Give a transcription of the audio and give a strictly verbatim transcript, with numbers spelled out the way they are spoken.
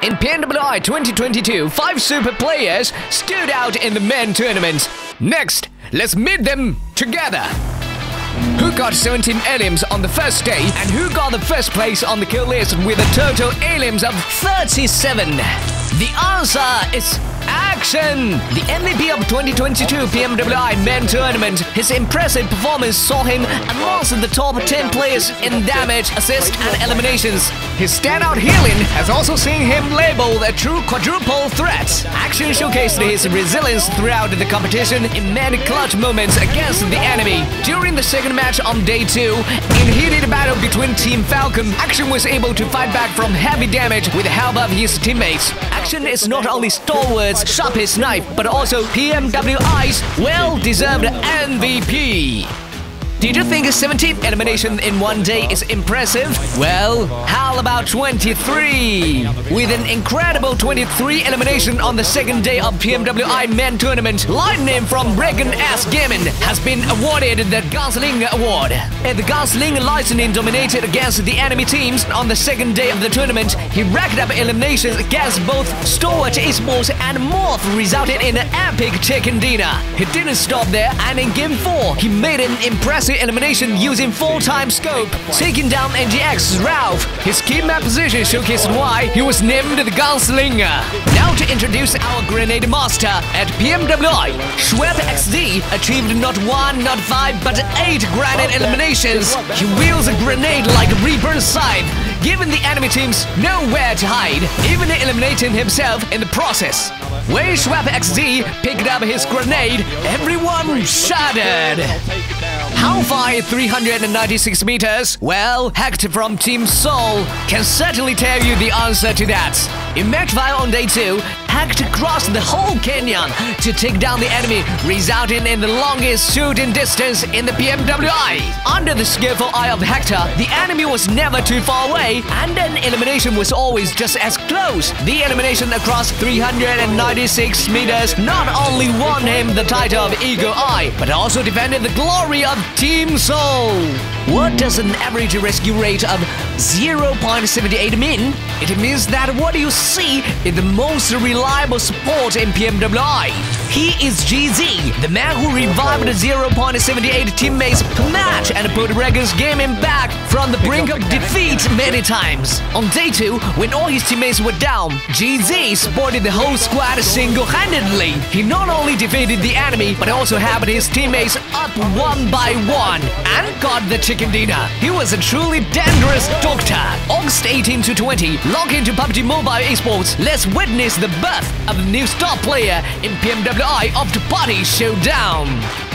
In P M W I twenty twenty-two, five super players stood out in the main tournament. Next, let's meet them together. Who got seventeen alims on the first day and who got the first place on the kill list with a total alims of thirty-seven? The answer is Action! The M V P of twenty twenty-two P M W I main tournament. His impressive performance saw him amongst the top ten players in damage, assist and eliminations. His standout healing has also seen him labeled a true quadruple threat. Action showcased his resilience throughout the competition in many clutch moments against the enemy. During the second match on day two, in heated battle between Team Falcon, Action was able to fight back from heavy damage with the help of his teammates. Action is not only Stalwart's sharpest knife, but also P M W I's well-deserved M V P. Did you think seventeen elimination in one day is impressive? Well, how about twenty-three? With an incredible twenty-three elimination on the second day of P M W I main tournament, Lightning from Regans Gaming has been awarded the Gunslinger Award. At the Gunslinger, Lightning dominated against the enemy teams on the second day of the tournament. He racked up eliminations against both Storage Esports and Moth, resulting in an epic chicken dinner. He didn't stop there, and in game four, he made an impressive elimination using full-time scope, taking down N G X's Ralph. His key map position showcased why he was named the Gunslinger. Now to introduce our grenade master at P M W I, Schwepp X D achieved not one, not five, but eight grenade eliminations. He wields a grenade like a Reaper's scythe, giving the enemy teams nowhere to hide, even eliminating himself in the process. When Schwepp X D picked up his grenade, everyone shuddered. How far is three hundred ninety-six meters? Well, Hector from Team Soul can certainly tell you the answer to that. In match five on day two, Hector crossed the whole canyon to take down the enemy, resulting in the longest shooting distance in the P M W I. Under the skillful eye of Hector, the enemy was never too far away, and an elimination was always just as close. The elimination across three hundred ninety-six meters not only won him the title of Eagle Eye, but also defended the glory of Team Soul. What does an average rescue rate of zero point seven eight mean? It means that what you see is the most reliable support in P M W I. He is G Z, the man who revived zero point seven eight teammates per match and put Regans Gaming back from the brink of defeat many times. On day two, when all his teammates were down, G Z supported the whole squad single-handedly. He not only defeated the enemy, but also helped his teammates up one by one and got the chicken dinner. He was a truly dangerous doctor. August eighteenth to twentieth, log into P U B G Mobile Esports. Let's witness the birth of the new star player in P M W I After Party Showdown.